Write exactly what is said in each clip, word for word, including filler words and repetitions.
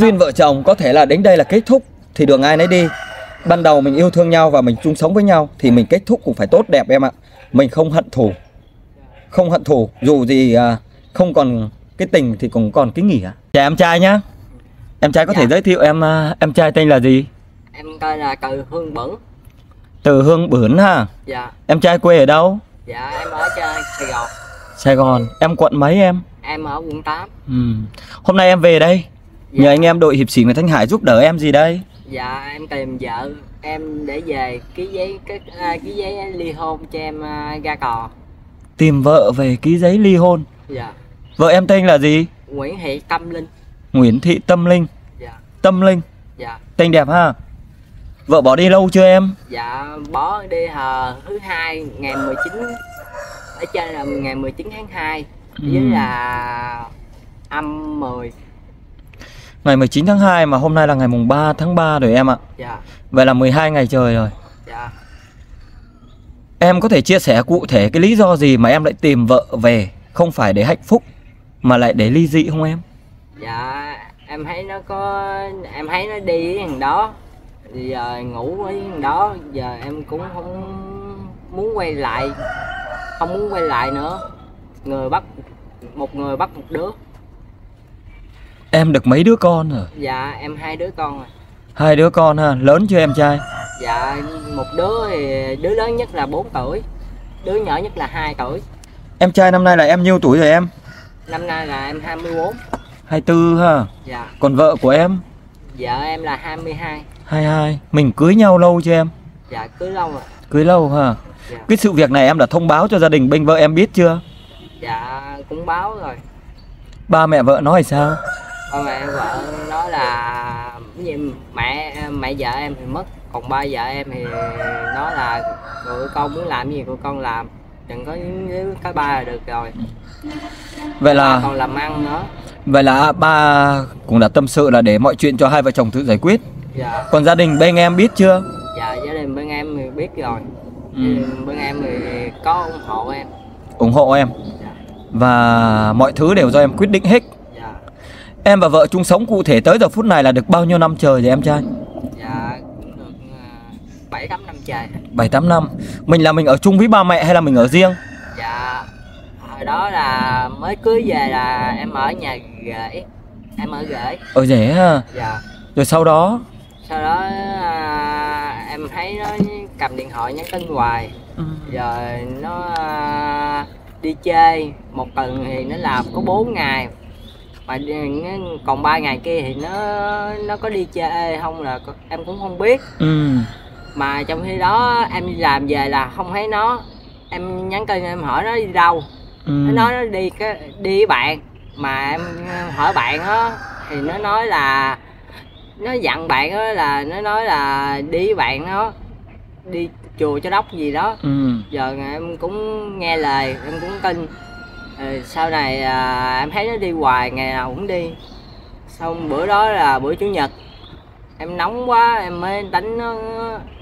duyên vợ chồng có thể là đến đây là kết thúc thì đường ai nấy đi. Ban đầu mình yêu thương nhau và mình chung sống với nhau thì mình kết thúc cũng phải tốt đẹp em ạ. Mình không hận thù, không hận thù, dù gì không còn cái tình thì cũng còn cái nghĩa. Chào em trai nhá. Em trai có dạ. thể giới thiệu em em trai tên là gì? Em tên là Cừ Hương Bửng. Từ Hương Bửng ha. Dạ. Em trai quê ở đâu? Dạ em ở Sài Gòn. Sài Gòn. Em quận mấy em? Em ở quận tám. Ừ. Hôm nay em về đây. Dạ. Nhờ anh em đội hiệp sĩ Nguyễn Thanh Hải giúp đỡ em gì đây? Dạ em tìm vợ em để về ký giấy cái ký giấy ly hôn cho em ra cò. Tìm vợ về ký giấy ly hôn. Dạ. Vợ em tên là gì? Nguyễn Thị Tâm Linh. Nguyễn Thị Tâm Linh. Dạ. Tâm Linh. Dạ. Tên đẹp ha. Vợ bỏ đi lâu chưa em? Dạ bỏ đi hờ thứ hai ngày mười chín, ở trên là ngày mười chín tháng hai với ừ. là âm mười. Ngày mười chín tháng hai mà hôm nay là ngày mùng ba tháng ba rồi em ạ. Dạ. Vậy là mười hai ngày trời rồi. Dạ. Em có thể chia sẻ cụ thể cái lý do gì mà em lại tìm vợ về, không phải để hạnh phúc mà lại để ly dị không em? Dạ em thấy nó có em thấy nó đi với thằng đó, giờ ngủ với thằng đó, giờ em cũng không muốn quay lại, không muốn quay lại nữa. Người bắt một người bắt một đứa. Em được mấy đứa con rồi? Dạ em hai đứa con rồi. Hai đứa con ha, lớn chưa em trai? Dạ một đứa thì đứa lớn nhất là bốn tuổi, đứa nhỏ nhất là hai tuổi. Em trai năm nay là em nhiêu tuổi rồi em? Năm nay là em hai mươi tư. hai mươi tư ha. Dạ. Còn vợ của em? Vợ em là hai mươi hai. hai mươi hai. Mình cưới nhau lâu chưa em? Dạ cưới lâu rồi. Cưới lâu ha. Dạ. Cái sự việc này em đã thông báo cho gia đình bên vợ em biết chưa? Dạ cũng báo rồi. Ba mẹ vợ nói sao? Ba mẹ vợ nói là mẹ mẹ vợ em thì mất, còn ba vợ em thì nói là tụi con muốn làm gì tụi con làm, đừng có nếu cái ba là được rồi. Vậy là ba còn làm ăn nữa. Vậy là ba cũng đã tâm sự là để mọi chuyện cho hai vợ chồng tự giải quyết. Dạ. Còn gia đình bên em biết chưa? Dạ gia đình bên em thì biết rồi. Ừ. Bên em thì có ủng hộ em. Ủng hộ em. Dạ. Và mọi thứ đều do em quyết định hết. Dạ. Em và vợ chung sống cụ thể tới giờ phút này là được bao nhiêu năm trời rồi em trai? Dạ cũng được bảy tám năm trời. bảy tám năm. Mình là mình ở chung với ba mẹ hay là mình ở riêng? Dạ hồi đó là mới cưới về là em ở nhà rể. Em ở rể. Ở rể ha. Dạ. Rồi sau đó? Sau đó à, em thấy nó cầm điện thoại nhắn tin hoài. Ừ. Rồi nó à, đi chơi. Một tuần thì nó làm có bốn ngày, mà còn ba ngày kia thì nó nó có đi chơi không là em cũng không biết. Ừ. Mà trong khi đó em đi làm về là không thấy nó. Em nhắn tin em hỏi nó đi đâu. Ừ. Nó nói nó đi cái đi với bạn. Mà em hỏi bạn đó, thì nó nói là nó dặn bạn đó là nó nói là đi với bạn đó đi chùa Cho Đốc gì đó. Ừ. Giờ em cũng nghe lời em cũng tin. Ừ, sau này à, em thấy nó đi hoài ngày nào cũng đi. Xong bữa đó là bữa chủ nhật em nóng quá em mới đánh nó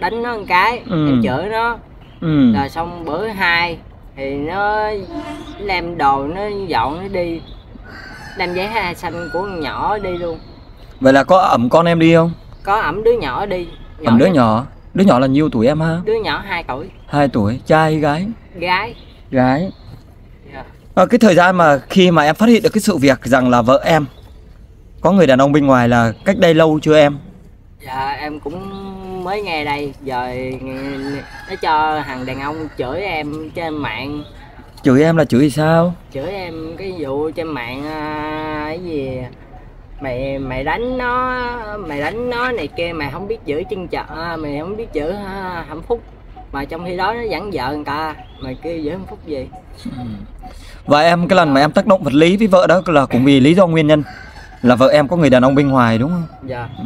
đánh nó một cái. Ừ. Em chửi nó. Ừ. Rồi xong bữa hai thì nó đem đồ nó dọn nó đi, đem giấy hai xanh của con nhỏ đi luôn. Vậy là có ẩm con em đi không? Có ẩm đứa nhỏ đi. Nhỏ ẩm đứa nhỏ. Đứa nhỏ là nhiêu tuổi em ha? Đứa nhỏ hai tuổi. hai tuổi. Trai hay gái? Gái. Gái. Yeah. À, cái thời gian mà khi mà em phát hiện được cái sự việc rằng là vợ em có người đàn ông bên ngoài là cách đây lâu chưa em? Dạ em cũng mới nghe đây. Rồi nó cho thằng đàn ông chửi em trên mạng. Chửi em là chửi sao? Chửi em cái vụ trên mạng à, cái gì mày mày đánh nó mày đánh nó này kia, mày không biết giữ chân chợ, mày không biết giữ ha, hạnh phúc, mà trong khi đó nó dẫn vợ người ta, mày kia giữ hạnh phúc gì. Ừ. Và em cái lần mà em tác động vật lý với vợ đó là cũng vì lý do nguyên nhân là vợ em có người đàn ông bên ngoài đúng không? Dạ. Ừ.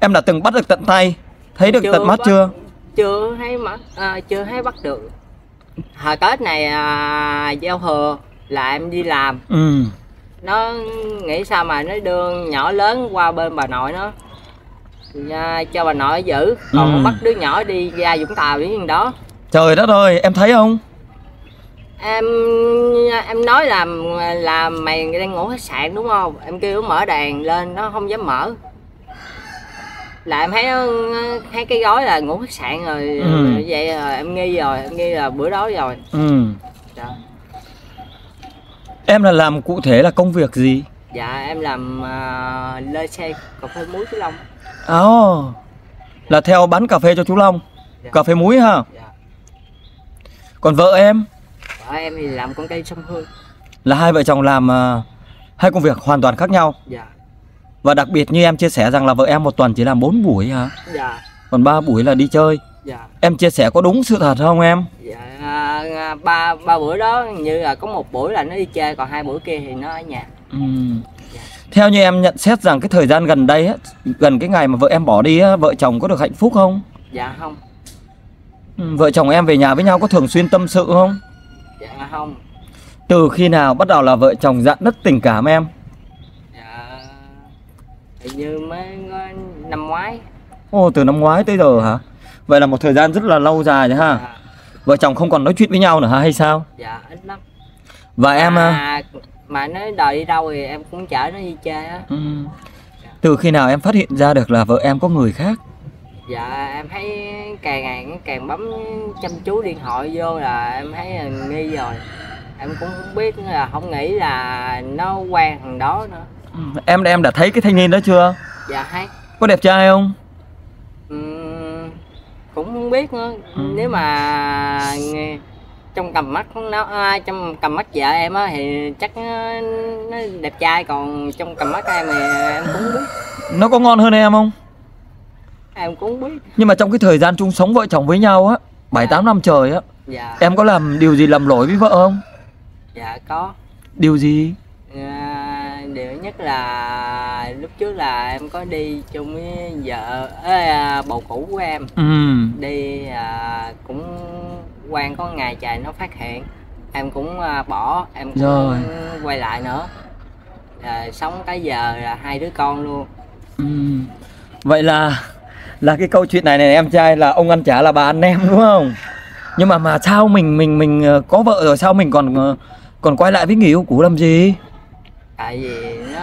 Em đã từng bắt được tận tay, thấy được chưa tận mắt bắt, chưa? Chưa thấy mắt, à, chưa thấy bắt được. Hồi Tết này à, giao thừa là em đi làm. Ừ. Nó nghĩ sao mà nó đưa nhỏ lớn qua bên bà nội nó à, cho bà nội giữ, còn ừ. bắt đứa nhỏ đi ra Vũng Tàu đến đó. Trời đất ơi, em thấy không? Em em nói là là mày đang ngủ khách sạn đúng không? Em kêu nó mở đèn lên, nó không dám mở. Là em thấy nó, thấy cái gói là ngủ khách sạn rồi, ừ. Vậy rồi em nghi rồi, em nghi là bữa đó rồi. Ừ. Trời. Em là làm cụ thể là công việc gì? Dạ em làm uh, lơ xe cà phê muối chú Long. Oh, là theo bán cà phê cho chú Long, dạ. Cà phê muối ha. Dạ. Còn vợ em? Vợ em thì làm con cây sâm hương. Là hai vợ chồng làm uh, hai công việc hoàn toàn khác nhau. Dạ. Và đặc biệt như em chia sẻ rằng là vợ em một tuần chỉ làm bốn buổi hả? Dạ. Còn ba buổi là đi chơi. Dạ. Em chia sẻ có đúng sự thật không em? Dạ, ba ba buổi đó như là có một buổi là nó đi chơi, còn hai buổi kia thì nó ở nhà. Ừ. Dạ. Theo như em nhận xét rằng cái thời gian gần đây, gần cái ngày mà vợ em bỏ đi, vợ chồng có được hạnh phúc không? Dạ không. Vợ chồng em về nhà với nhau có thường xuyên tâm sự không? Dạ không. Từ khi nào bắt đầu là vợ chồng dạn nứt tình cảm em? Dạ, hình như mới năm ngoái. Ồ, từ năm ngoái tới giờ hả? Vậy là một thời gian rất là lâu dài đấy ha. Dạ. Vợ chồng không còn nói chuyện với nhau nữa hả hay sao? Dạ, ít lắm. Và à, em... À... Mà nó đòi đi đâu thì em cũng chở nó đi chơi á. Ừ. Dạ. Từ khi nào em phát hiện ra được là vợ em có người khác? Dạ em thấy càng ngày càng bấm chăm chú điện thoại vô là em thấy là nghi rồi. Em cũng không biết là không nghĩ là nó quen thằng đó nữa. Ừ. Em em đã thấy cái thanh niên đó chưa? Dạ thấy. Có đẹp trai không? Ừ, cũng không biết nữa. Ừ. Nếu mà trong tầm mắt nó, trong tầm mắt vợ em á thì chắc nó, nó đẹp trai, còn trong tầm mắt em thì em cũng không biết. Nó có ngon hơn em không? Em cũng không biết. Nhưng mà trong cái thời gian chung sống vợ chồng với nhau á, bảy tám năm trời á, dạ. Em có làm điều gì làm lỗi với vợ không? Dạ có. Điều gì? À, điều nhất là lúc trước là em có đi chung với vợ, à, bầu cũ của em. Ừ. Đi à, cũng quan có ngày trời nó phát hiện em cũng bỏ, em cũng rồi. Quay lại nữa à, sống tới giờ là hai đứa con luôn. Ừ. Vậy là là cái câu chuyện này này em trai là ông ăn chả là bà ăn nem đúng không? Nhưng mà mà sao mình mình mình có vợ rồi sao mình còn còn quay lại với người yêu cũ làm gì? Tại vì nó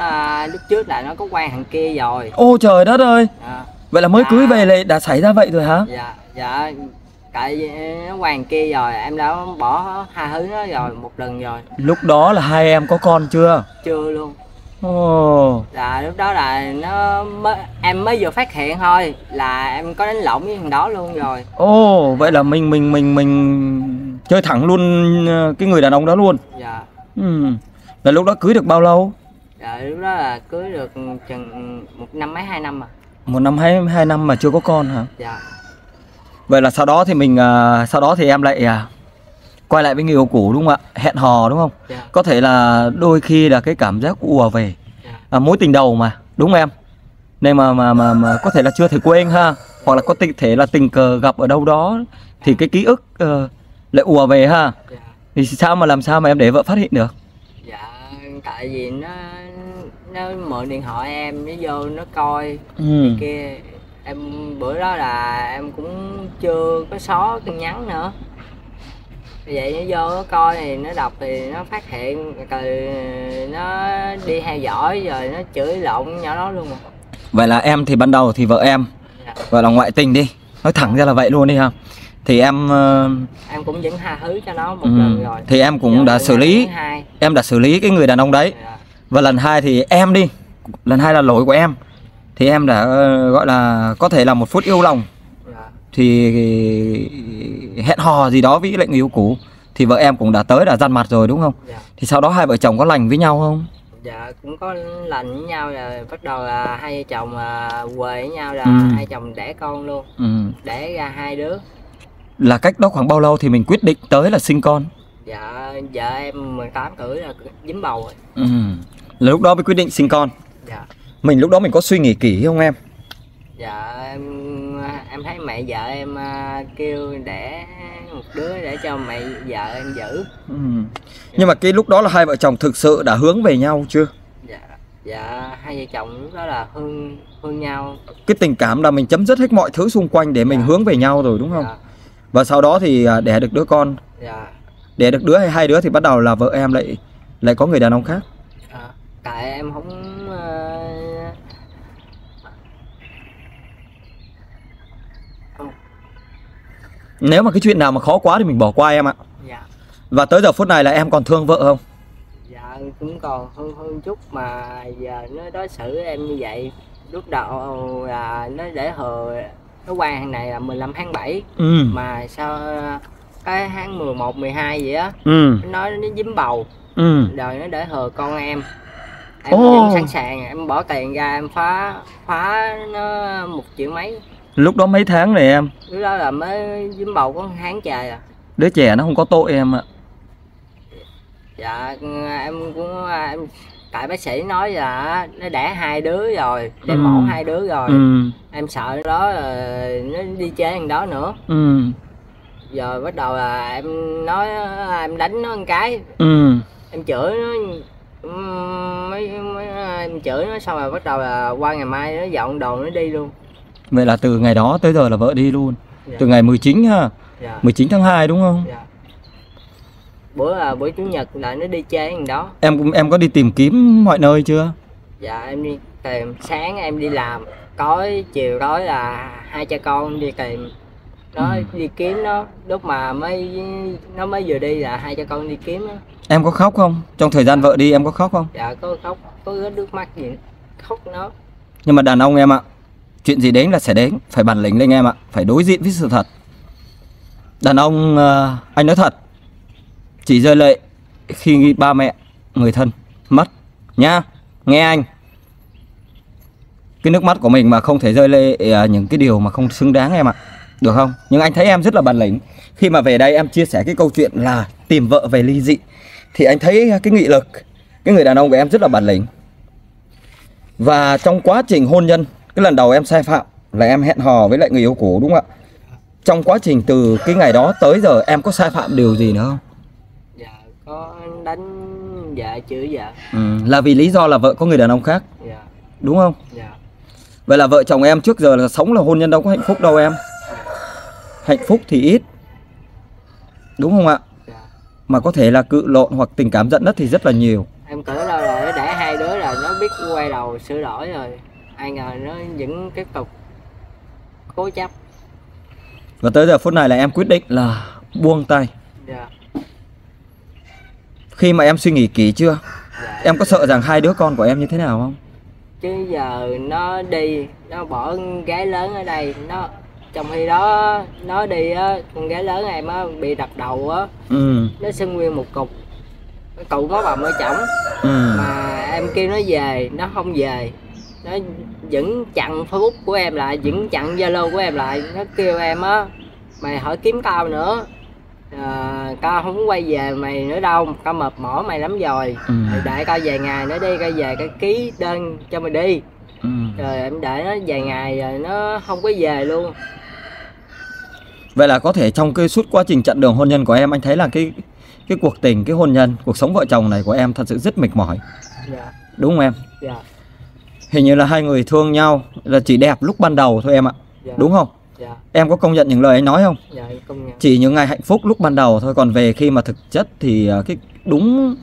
à, lúc trước là nó có quen thằng kia rồi. Ô trời đất ơi à. Vậy là mới à. Cưới về lại đã xảy ra vậy rồi hả? Dạ dạ. Tại vì nó hoàng kia rồi, em đã bỏ hai thứ nó rồi, một lần rồi. Lúc đó là hai em có con chưa? Chưa luôn. Ồ. Là lúc đó là nó mới, em mới vừa phát hiện thôi là em có đánh lộn với thằng đó luôn rồi. Ồ, vậy là mình mình mình mình chơi thẳng luôn cái người đàn ông đó luôn. Dạ. Ừ. Là lúc đó cưới được bao lâu? Dạ, lúc đó là cưới được chừng một năm mấy hai năm à. Một năm hai hai năm mà chưa có con hả? Dạ. Vậy là sau đó thì mình uh, sau đó thì em lại uh, quay lại với người yêu cũ đúng không ạ? Hẹn hò đúng không? Yeah. Có thể là đôi khi là cái cảm giác ùa về. Yeah. À, mối tình đầu mà, đúng không em? Nên mà mà mà, mà có thể là chưa thể quên ha, yeah. Hoặc là có thể là tình cờ gặp ở đâu đó thì cái ký ức uh, lại ùa về ha. Yeah. Thì sao mà làm sao mà em để vợ phát hiện được? Dạ, tại vì nó nó mượn điện thoại em, nó vô nó coi ừ. kia. Em bữa đó là em cũng chưa có xóa tin nhắn nữa. Vậy nó vô nó coi thì nó đọc thì nó phát hiện rồi nó đi theo dõi rồi nó chửi lộn nhỏ đó luôn. Vậy là em thì ban đầu thì vợ em dạ. Gọi là ngoại tình đi, nói thẳng ra là vậy luôn đi ha. Thì em em cũng vẫn tha thứ cho nó một ừ. lần rồi. Thì em cũng giờ đã xử lý, em đã xử lý cái người đàn ông đấy. Dạ. Và lần hai thì em đi, lần hai là lỗi của em. Thì em đã gọi là có thể là một phút yêu lòng dạ. Thì hẹn hò gì đó với lại người yêu cũ. Thì vợ em cũng đã tới đã dằn mặt rồi đúng không? Dạ. Thì sau đó hai vợ chồng có lành với nhau không? Dạ cũng có lành với nhau rồi. Bắt đầu là hai vợ chồng quê với nhau là ừ. hai chồng đẻ con luôn ừ. Đẻ ra hai đứa. Là cách đó khoảng bao lâu thì mình quyết định tới là sinh con? Dạ vợ em mười tám tuổi là dính bầu rồi ừ. Là lúc đó mới quyết định sinh con dạ. Mình lúc đó mình có suy nghĩ kỹ không em? Dạ em em thấy mẹ vợ em kêu đẻ một đứa để cho mẹ vợ em giữ ừ. Nhưng mà cái lúc đó là hai vợ chồng thực sự đã hướng về nhau chưa? Dạ, dạ hai vợ chồng lúc đó là hướng, hướng nhau. Cái tình cảm là mình chấm dứt hết mọi thứ xung quanh để mình dạ. Hướng về nhau rồi đúng không? Dạ. Và sau đó thì đẻ được đứa con dạ. đẻ được đứa hay hai đứa thì bắt đầu là vợ em lại lại có người đàn ông khác. À, tại em không uh... Nếu mà cái chuyện nào mà khó quá thì mình bỏ qua em ạ. Dạ. Và tới giờ phút này là em còn thương vợ không? Dạ cũng còn hơn hơn chút, mà giờ nó đối xử em như vậy. Lúc đầu là nó để hờ nó qua hàng này là mười lăm tháng bảy, ừ. mà sao cái tháng mười một, mười hai vậy á, ừ. nó nói nó dính bầu, ừ. rồi nó để hờ con em. Em oh. sẵn sàng, em bỏ tiền ra em phá phá nó một triệu mấy. Lúc đó mấy tháng này em? Lúc đó là mới dính bầu có một tháng trời à. Đứa trẻ nó không có tội em ạ. Dạ em cũng em tại bác sĩ nói là nó đẻ hai đứa rồi, để ừ. mổ hai đứa rồi, ừ. em sợ đó là nó đi chơi thằng đó nữa. Ừ. Giờ bắt đầu là em nói em đánh nó một cái, ừ. em chửi nó, mấy, mấy, em chửi nó xong rồi bắt đầu là qua ngày mai nó dọn đồ nó đi luôn. Vậy là từ ngày đó tới giờ là vợ đi luôn, dạ. từ ngày mười chín ha, dạ. mười chín tháng hai đúng không? Dạ. Bữa là buổi chủ nhật là nó đi chơi thằng đó. Em em có đi tìm kiếm mọi nơi chưa? Dạ em đi tìm, sáng em đi làm, tối chiều tối là hai cha con đi tìm. Nó ừ. đi kiếm nó, lúc mà mới nó mới vừa đi là hai cha con đi kiếm nó. Em có khóc không? Trong thời gian vợ đi em có khóc không? Dạ có khóc, có rớt nước mắt gì, khóc nó. Nhưng mà đàn ông em ạ, chuyện gì đến là sẽ đến, phải bản lĩnh lên em ạ, phải đối diện với sự thật. Đàn ông, anh nói thật, chỉ rơi lệ khi ba mẹ, người thân mất nha, nghe anh. Cái nước mắt của mình mà không thể rơi lệ những cái điều mà không xứng đáng em ạ, được không? Nhưng anh thấy em rất là bản lĩnh. Khi mà về đây em chia sẻ cái câu chuyện là tìm vợ về ly dị thì anh thấy cái nghị lực, cái người đàn ông của em rất là bản lĩnh. Và trong quá trình hôn nhân, cái lần đầu em sai phạm là em hẹn hò với lại người yêu cũ đúng không ạ? Trong quá trình từ cái ngày đó tới giờ em có sai phạm điều gì nữa không? Có đánh vợ chửi vợ. Ừ, là vì lý do là vợ có người đàn ông khác. Dạ. Đúng không? Dạ. Vậy là vợ chồng em trước giờ là sống là hôn nhân đâu có hạnh phúc đâu em. Dạ. Hạnh phúc thì ít. Đúng không ạ? Dạ. Mà có thể là cự lộn hoặc tình cảm giận đất thì rất là nhiều. Em tưởng đâu là nó đẻ hai đứa là nó biết quay đầu sửa đổi rồi. Ai ngờ nó vẫn tiếp tục cố chấp. Và tới giờ phút này là em quyết định là buông tay. Dạ. Khi mà em suy nghĩ kỹ chưa? Dạ, em có sợ rằng hai đứa con của em như thế nào không? Chứ giờ nó đi, nó bỏ con gái lớn ở đây, nó trong khi đó nó đi á, con gái lớn em á bị đập đầu á, ừ. nó sưng nguyên một cục, cục nó bầm ở chổng, ừ. mà em kêu nó về, nó không về, nó vẫn chặn Facebook của em lại, vẫn chặn Zalo của em lại, nó kêu em á, mày hỏi kiếm tao nữa. À, tao không quay về mày nữa đâu, tao mệt mỏi mày lắm rồi, ừ. mày để tao vài ngày nữa đi, tao về tao ký đơn cho mày đi, ừ. rồi em để nó vài ngày rồi nó không có về luôn. Vậy là có thể trong cái suốt quá trình chặng đường hôn nhân của em, anh thấy là cái cái cuộc tình, cái hôn nhân, cuộc sống vợ chồng này của em thật sự rất mệt mỏi, dạ. đúng không em? Dạ. Hình như là hai người thương nhau là chỉ đẹp lúc ban đầu thôi em ạ, dạ. đúng không? Dạ. Em có công nhận những lời anh nói không? Dạ, công nhận. Chỉ những ngày hạnh phúc lúc ban đầu thôi, còn về khi mà thực chất thì cái đúng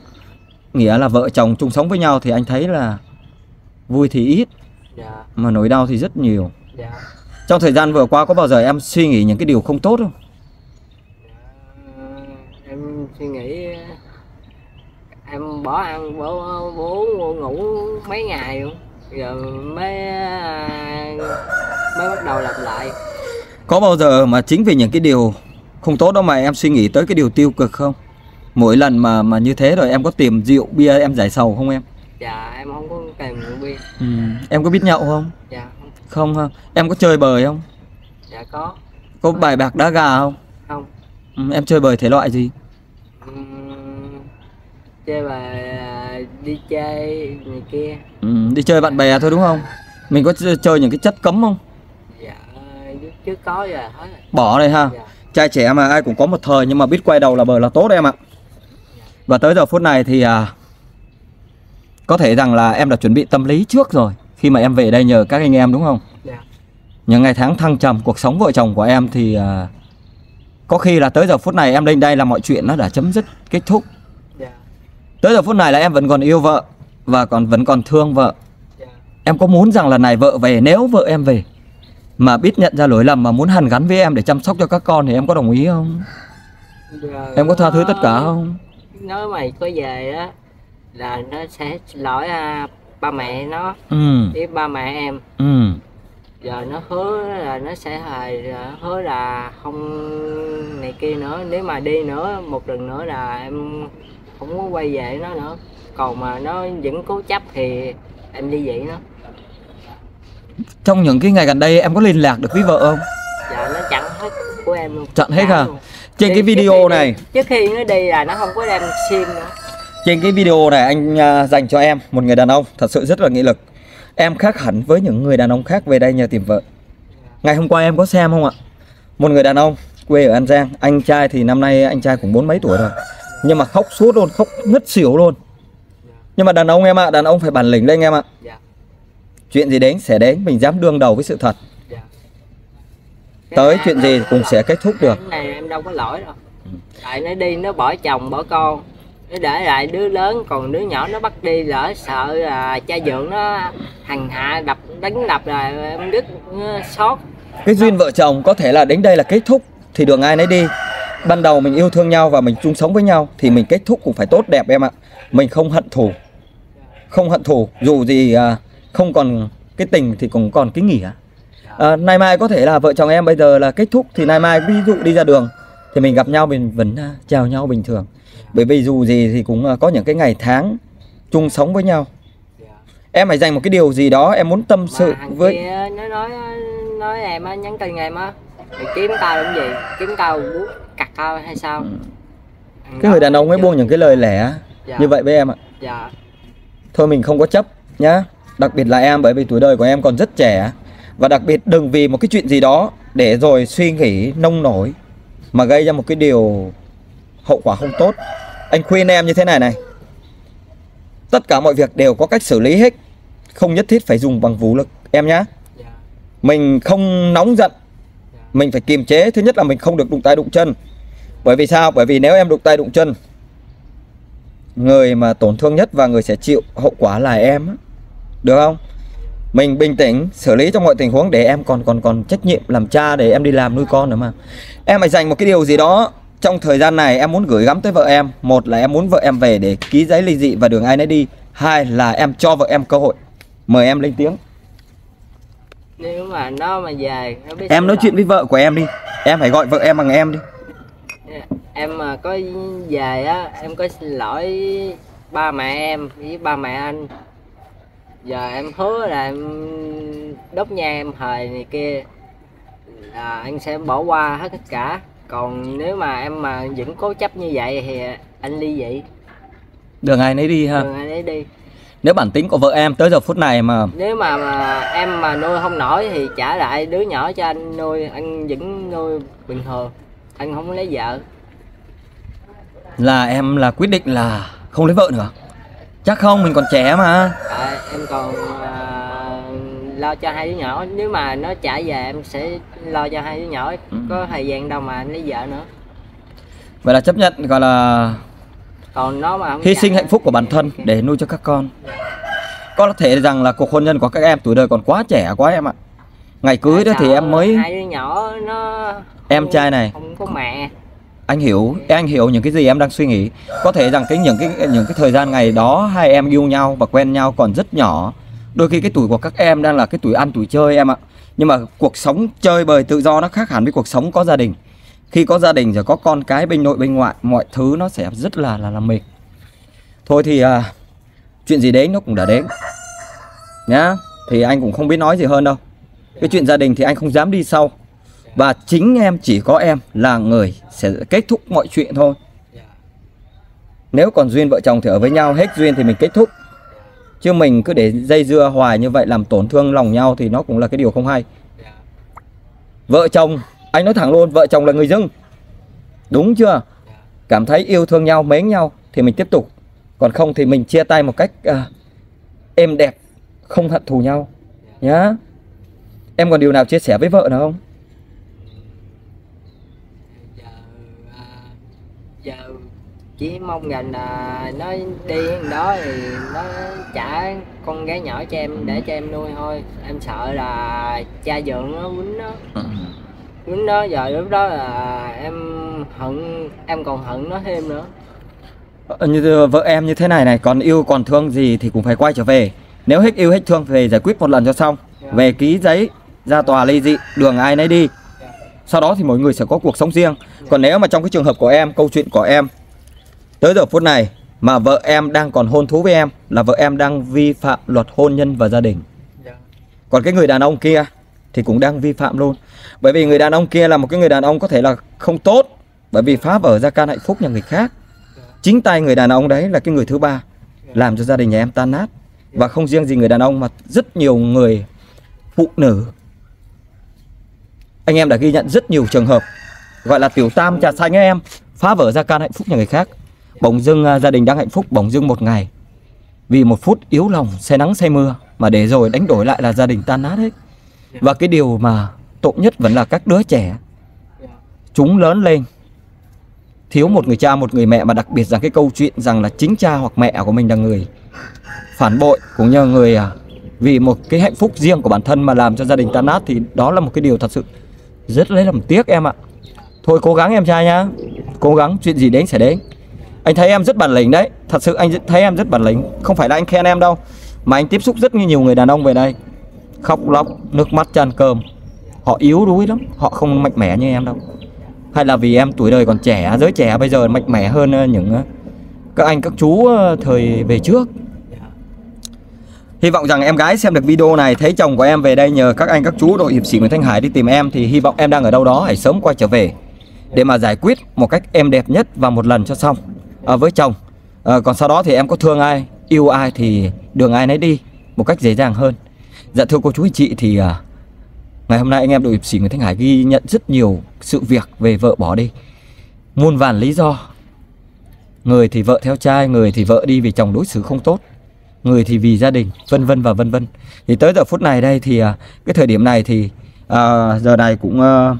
nghĩa là vợ chồng chung sống với nhau thì anh thấy là vui thì ít, dạ. mà nỗi đau thì rất nhiều. Dạ. Trong thời gian vừa qua có bao giờ em suy nghĩ những cái điều không tốt không? Dạ, em suy nghĩ em bỏ ăn bỏ bố ngủ mấy ngày luôn, giờ mới mới bắt đầu lặp lại. Có bao giờ mà chính vì những cái điều không tốt đó mà em suy nghĩ tới cái điều tiêu cực không? Mỗi lần mà mà như thế rồi em có tìm rượu bia em giải sầu không em? Dạ em không có tìm rượu bia. Ừ. Em có biết nhậu không? Dạ không. Không ha. Em có chơi bời không? Dạ có. Có bài bạc đá gà không? Không. Ừ, em chơi bời thể loại gì? Ừ, chơi bài đi chơi người kia. Ừ, đi chơi bạn bè thôi đúng không? Mình có chơi những cái chất cấm không? Dạ chứ có rồi, hết rồi. Bỏ đây ha. Dạ. Trai trẻ mà ai cũng có một thời, nhưng mà biết quay đầu là bờ là tốt em ạ. Dạ. Và tới giờ phút này thì à, có thể rằng là em đã chuẩn bị tâm lý trước rồi khi mà em về đây nhờ các anh em đúng không? Dạ. Những ngày tháng thăng trầm cuộc sống vợ chồng của em thì à, Có khi là tới giờ phút này em lên đây là mọi chuyện nó đã chấm dứt, kết thúc. Yeah. Tới giờ phút này là em vẫn còn yêu vợ và còn vẫn còn thương vợ. Yeah. Em có muốn rằng lần này vợ về, nếu vợ em về mà biết nhận ra lỗi lầm mà muốn hàn gắn với em để chăm sóc cho các con thì em có đồng ý không? Rồi, em có tha thứ tất cả không? Nói mày có về á là nó sẽ lỗi à, ba mẹ nó, ừ. với ba mẹ em. Ừ. Giờ nó hứa là nó sẽ hài, hứa là không này kia nữa, nếu mà đi nữa một lần nữa là em không muốn quay về nó nữa. Còn mà nó vẫn cố chấp thì em đi vậy nó. Trong những cái ngày gần đây em có liên lạc được với vợ không? Dạ nó chặn hết của em luôn. Chặn hết à? Trên cái video này, trước khi nó đi là nó không có đem sim nữa. Trên cái video này anh uh, dành cho em, một người đàn ông thật sự rất là nghị lực. Em khác hẳn với những người đàn ông khác về đây nhờ tìm vợ. Ngày hôm qua em có xem không ạ? Một người đàn ông quê ở An Giang, anh trai thì năm nay anh trai cũng bốn mấy tuổi rồi, nhưng mà khóc suốt luôn, khóc ngất xỉu luôn. Nhưng mà đàn ông em ạ, đàn ông phải bản lĩnh lên em ạ. Chuyện gì đến sẽ đến, mình dám đương đầu với sự thật. Tới chuyện gì cũng sẽ kết thúc được. Cái này em đâu có lỗi đâu. Tại nó đi, nó bỏ chồng, bỏ con, nó để lại đứa lớn, còn đứa nhỏ nó bắt đi lỡ sợ là cha dượng nó hành hạ, đập đánh đập là em đứt xót. Cái duyên vợ chồng có thể là đến đây là kết thúc thì đường ai nấy đi. Ban đầu mình yêu thương nhau và mình chung sống với nhau thì mình kết thúc cũng phải tốt đẹp em ạ. Mình không hận thù, không hận thù, dù gì không còn cái tình thì cũng còn cái nghĩa. À, nay mai có thể là vợ chồng em bây giờ là kết thúc thì nay mai ví dụ đi ra đường thì mình gặp nhau mình vẫn chào nhau bình thường. Bởi vì dù gì thì cũng có những cái ngày tháng chung sống với nhau. Em phải dành một cái điều gì đó em muốn tâm sự với... Nó nói, nói em á, nhắn tin em á, kiếm tao làm gì, kiếm tao cặt tao hay sao? Cái người đàn ông ấy buông những cái lời lẽ như vậy với em ạ. Thôi mình không có chấp nhá. Đặc biệt là em, bởi vì tuổi đời của em còn rất trẻ. Và đặc biệt đừng vì một cái chuyện gì đó để rồi suy nghĩ nông nổi mà gây ra một cái điều hậu quả không tốt. Anh khuyên em như thế này này, tất cả mọi việc đều có cách xử lý hết, không nhất thiết phải dùng bằng vũ lực em nhá. Mình không nóng giận, mình phải kiềm chế. Thứ nhất là mình không được đụng tay đụng chân. Bởi vì sao? Bởi vì nếu em đụng tay đụng chân, người mà tổn thương nhất và người sẽ chịu hậu quả là em. Được không? Mình bình tĩnh xử lý trong mọi tình huống để em còn còn còn trách nhiệm làm cha, để em đi làm nuôi con nữa mà. Em phải dành một cái điều gì đó trong thời gian này em muốn gửi gắm tới vợ em. Một là em muốn vợ em về để ký giấy ly dị và đường ai nấy đi. Hai là em cho vợ em cơ hội. Mời em lên tiếng. Nếu mà nó mà về nó biết. Em nói chuyện với vợ của em đi. Em phải gọi vợ em bằng em đi. Em mà có về á, em có xin lỗi ba mẹ em với ba mẹ anh. Giờ em hứa là em đốt nha em hời này kia là anh sẽ bỏ qua hết tất cả. Còn nếu mà em mà vẫn cố chấp như vậy thì anh ly dị. Đường ai nấy đi ha. Đường ai nấy đi. Nếu bản tính của vợ em tới giờ phút này mà nếu mà, mà em mà nuôi không nổi thì trả lại đứa nhỏ cho anh nuôi. Anh vẫn nuôi bình thường, anh không lấy vợ. Là em là quyết định là không lấy vợ nữa? Chắc không, mình còn trẻ mà. À, em còn uh, lo cho hai đứa nhỏ. Nếu mà nó trả về em sẽ lo cho hai đứa nhỏ. Ừ. Có thời gian đâu mà anh lấy vợ nữa. Vậy là chấp nhận, gọi là còn nó mà hy sinh hạnh phúc của bản thân để nuôi cho các con. Có thể rằng là cuộc hôn nhân của các em tuổi đời còn quá trẻ quá em ạ. Ngày cưới à, đó thì em mới hai đứa nhỏ nó em trai này không có mẹ. Anh hiểu, anh hiểu những cái gì em đang suy nghĩ. Có thể rằng cái những cái những cái thời gian ngày đó hai em yêu nhau và quen nhau còn rất nhỏ. Đôi khi cái tuổi của các em đang là cái tuổi ăn tuổi chơi em ạ. Nhưng mà cuộc sống chơi bời tự do nó khác hẳn với cuộc sống có gia đình. Khi có gia đình rồi có con cái bên nội bên ngoại, mọi thứ nó sẽ rất là là, là mệt. Thôi thì à, chuyện gì đến nó cũng đã đến nhá. Thì anh cũng không biết nói gì hơn đâu. Cái chuyện gia đình thì anh không dám đi sau. Và chính em, chỉ có em là người sẽ kết thúc mọi chuyện thôi. Nếu còn duyên vợ chồng thì ở với nhau, hết duyên thì mình kết thúc. Chứ mình cứ để dây dưa hoài như vậy làm tổn thương lòng nhau thì nó cũng là cái điều không hay. Vợ chồng, anh nói thẳng luôn, vợ chồng là người dưng. Đúng chưa? Cảm thấy yêu thương nhau, mến nhau thì mình tiếp tục. Còn không thì mình chia tay một cách uh, êm đẹp, không hận thù nhau nhá. Em còn điều nào chia sẻ với vợ nào không? chỉ mong rằng là nó đi đó thì nó trả con gái nhỏ cho em để cho em nuôi thôi. Em sợ là cha dượng nó quýnh nó quýnh nó giờ lúc đó là em hận, em còn hận nó thêm nữa. Như vợ em như thế này này, còn yêu còn thương gì thì cũng phải quay trở về. Nếu hết yêu hết thương về giải quyết một lần cho xong, yeah. Về ký giấy ra tòa ly dị, đường ai nấy đi, yeah. Sau đó thì mỗi người sẽ có cuộc sống riêng, yeah. Còn nếu mà trong cái trường hợp của em, câu chuyện của em tới giờ phút này mà vợ em đang còn hôn thú với em là vợ em đang vi phạm luật hôn nhân và gia đình, yeah. Còn cái người đàn ông kia thì cũng đang vi phạm luôn. Bởi vì người đàn ông kia là một cái người đàn ông có thể là không tốt, bởi vì phá vỡ gia can hạnh phúc nhà người khác. Chính tay người đàn ông đấy là cái người thứ ba làm cho gia đình nhà em tan nát. Và không riêng gì người đàn ông mà rất nhiều người phụ nữ. Anh em đã ghi nhận rất nhiều trường hợp gọi là tiểu tam trà xanh ấy em, phá vỡ gia can hạnh phúc nhà người khác. Bỗng dưng gia đình đang hạnh phúc, bỗng dưng một ngày vì một phút yếu lòng, xe nắng xe mưa, mà để rồi đánh đổi lại là gia đình tan nát hết. Và cái điều mà tội nhất vẫn là các đứa trẻ. Chúng lớn lên thiếu một người cha, một người mẹ, mà đặc biệt rằng cái câu chuyện rằng là chính cha hoặc mẹ của mình là người phản bội, cũng như người vì một cái hạnh phúc riêng của bản thân mà làm cho gia đình tan nát, thì đó là một cái điều thật sự rất lấy làm tiếc em ạ. Thôi cố gắng em trai nhá, cố gắng, chuyện gì đến sẽ đến. Anh thấy em rất bản lĩnh đấy, thật sự anh thấy em rất bản lĩnh, không phải là anh khen em đâu, mà anh tiếp xúc rất nhiều người đàn ông về đây khóc lóc, nước mắt tràn cơm, họ yếu đuối lắm, họ không mạnh mẽ như em đâu. Hay là vì em tuổi đời còn trẻ, giới trẻ bây giờ mạnh mẽ hơn những các anh các chú thời về trước. Hy vọng rằng em gái xem được video này, thấy chồng của em về đây nhờ các anh các chú đội hiệp sĩ Nguyễn Thanh Hải đi tìm em, thì hy vọng em đang ở đâu đó hãy sớm quay trở về để mà giải quyết một cách êm đẹp nhất và một lần cho xong à, với chồng à, còn sau đó thì em có thương ai, yêu ai thì đường ai nấy đi một cách dễ dàng hơn. Dạ thưa cô chú anh chị, thì à, ngày hôm nay anh em đội hiệp sĩ Nguyễn Thanh Hải ghi nhận rất nhiều sự việc về vợ bỏ đi. Muôn vàn lý do. Người thì vợ theo trai, người thì vợ đi vì chồng đối xử không tốt, người thì vì gia đình, vân vân và vân vân. Thì tới giờ phút này đây thì cái thời điểm này thì à, giờ này cũng à,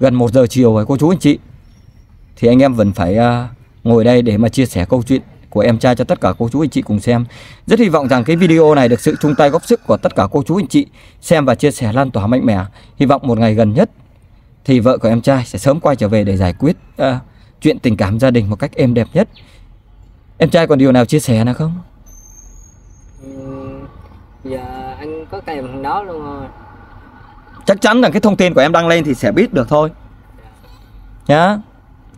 gần một giờ chiều rồi cô chú anh chị. Thì anh em vẫn phải à, ngồi đây để mà chia sẻ câu chuyện của em trai cho tất cả cô chú anh chị cùng xem. Rất hy vọng rằng cái video này được sự chung tay góp sức của tất cả cô chú anh chị xem và chia sẻ lan tỏa mạnh mẽ. Hy vọng một ngày gần nhất thì vợ của em trai sẽ sớm quay trở về để giải quyết uh, chuyện tình cảm gia đình một cách êm đẹp nhất. Em trai còn điều nào chia sẻ nào không? Ừ, giờ anh có kèm thằng đó luôn rồi. Chắc chắn rằng cái thông tin của em đăng lên thì sẽ biết được thôi nhá.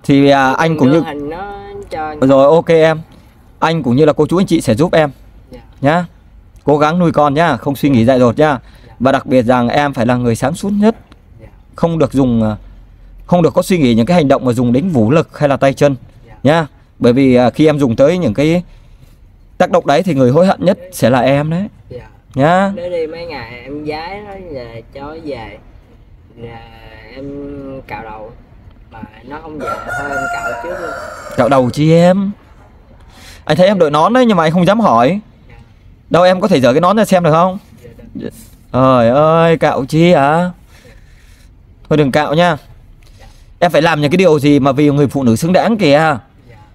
Thì uh, anh cũng như rồi, ok em. Anh cũng như là cô chú anh chị sẽ giúp em, yeah. Nhá. Cố gắng nuôi con nhá, không suy nghĩ dại dột nhá, yeah. Và đặc biệt rằng em phải là người sáng suốt nhất, yeah. Không được dùng, không được có suy nghĩ những cái hành động mà dùng đến vũ lực hay là tay chân, yeah. Nhá. Bởi vì khi em dùng tới những cái tác động đấy thì người hối hận nhất sẽ là em đấy, yeah. Nhá. Để đi mấy ngày em giái nó về cho về là em cạo đầu mà nó không về thôi, em cạo trước luôn. Cạo đầu chi em? Anh thấy em đội nón đấy nhưng mà anh không dám hỏi. Đâu em có thể dở cái nón ra xem được không? Trời ơi, cạo chi hả? Thôi đừng cạo nha. Em phải làm những cái điều gì mà vì người phụ nữ xứng đáng kìa.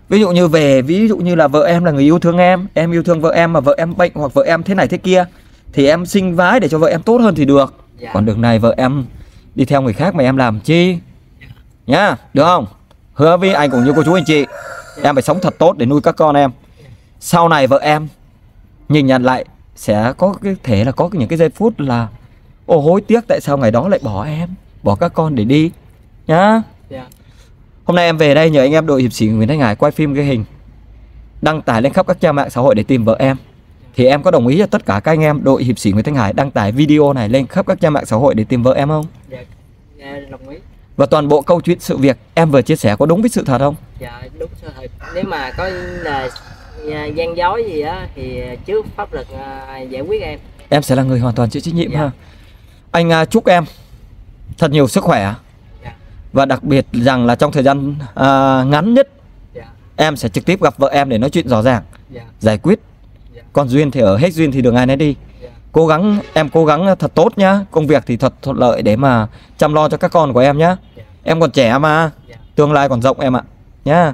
Ví dụ như về, ví dụ như là vợ em là người yêu thương em, em yêu thương vợ em mà vợ em bệnh hoặc vợ em thế này thế kia thì em sinh vái để cho vợ em tốt hơn thì được. Còn đường này vợ em đi theo người khác mà em làm chi? Nhá, được không? Hứa với anh cũng như cô chú anh chị, em phải sống thật tốt để nuôi các con em. Sau này vợ em nhìn nhận lại sẽ có cái thể là có những cái giây phút là ô hối tiếc tại sao ngày đó lại bỏ em, bỏ các con để đi nhá. Yeah. Hôm nay em về đây nhờ anh em đội hiệp sĩ Nguyễn Thanh Hải quay phim ghi hình, đăng tải lên khắp các trang mạng xã hội để tìm vợ em. Thì em có đồng ý cho tất cả các anh em đội hiệp sĩ Nguyễn Thanh Hải đăng tải video này lên khắp các trang mạng xã hội để tìm vợ em không? Dạ, yeah. yeah, đồng ý. Và toàn bộ câu chuyện sự việc em vừa chia sẻ có đúng với sự thật không? Dạ đúng sự thật. Nếu mà có là gian dối gì á thì trước pháp luật giải quyết em. Em sẽ là người hoàn toàn chịu trách nhiệm, dạ. Ha. Anh chúc em thật nhiều sức khỏe, dạ. Và đặc biệt rằng là trong thời gian à, ngắn nhất, dạ. Em sẽ trực tiếp gặp vợ em để nói chuyện rõ ràng, dạ. Giải quyết, dạ. Còn duyên thì ở, hết duyên thì đường ai nấy đi, dạ. Cố gắng, em cố gắng thật tốt nhá. Công việc thì thật thuận lợi để mà chăm lo cho các con của em nhá, yeah. Em còn trẻ mà, yeah. Tương lai còn rộng em ạ, nhá.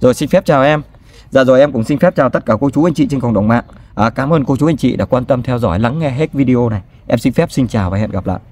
Rồi xin phép chào em. Dạ rồi em cũng xin phép chào tất cả cô chú anh chị trên cộng đồng mạng. À, cảm ơn cô chú anh chị đã quan tâm theo dõi lắng nghe hết video này. Em xin phép xin chào và hẹn gặp lại.